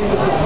10 bis